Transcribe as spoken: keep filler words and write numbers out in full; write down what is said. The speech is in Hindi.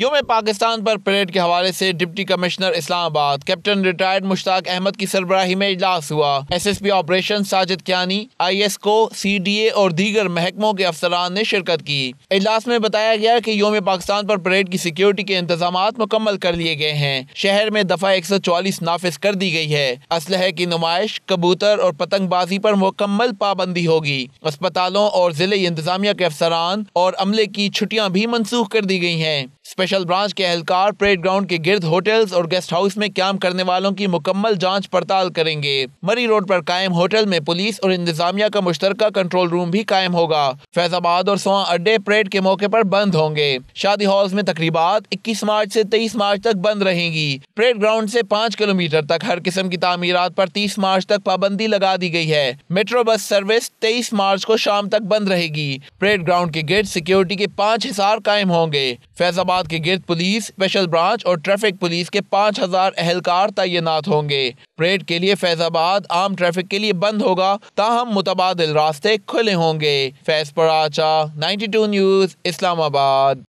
योम पाकिस्तान पर परेड के हवाले से deputy commissioner Islamabad captain retired Mushtaq Ahmed की सरबराही में इजलास हुआ। S S P operation Sajid Kiyani, I S को, सी डी ए और दीगर महकमों के अफसरान ने शिरकत की। इजलास में बताया गया कि योम पाकिस्तान पर परेड की सिक्योरिटी के इंतजाम मुकम्मल कर लिए गए हैं। शहर में दफा एक सौ चालीस नाफिज कर दी गई है। असलहे की नुमाइश, कबूतर और पतंगबाजी पर मुकम्मल पाबंदी होगी। अस्पतालों और जिले इंतजामिया के अफसरान और अमले की छुट्टियाँ भी मनसूख कर दी गई हैं। स्पेशल ब्रांच के एहलकार परेड ग्राउंड के गिर्द होटल्स और गेस्ट हाउस में काम करने वालों की मुकम्मल जांच पड़ताल करेंगे। मरी रोड पर कायम होटल में पुलिस और इंतजामिया का मुश्तरका कंट्रोल रूम भी कायम होगा। फैजाबाद और सोआ अड्डे परेड के मौके पर बंद होंगे। शादी हॉल्स में तकरीबात इक्कीस मार्च से तेईस मार्च तक बंद रहेंगी। परेड ग्राउंड से पाँच किलोमीटर तक हर किस्म की तामीरात पर तीस मार्च तक पाबंदी लगा दी गई है। मेट्रो बस सर्विस तेईस मार्च को शाम तक बंद रहेगी। परेड ग्राउंड के गिर्द सिक्योरिटी के पाँच हिसार कायम होंगे। फैजाबाद के गिर्द पुलिस, स्पेशल ब्रांच और ट्रैफिक पुलिस के पाँच हजार एहलकार तैनात होंगे। परेड के लिए फैजाबाद आम ट्रैफिक के लिए बंद होगा, ताहम मुतबादिल रास्ते खुले होंगे। Faisal Paracha, ninety two news, Islamabad.